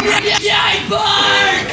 Yeah, I bark!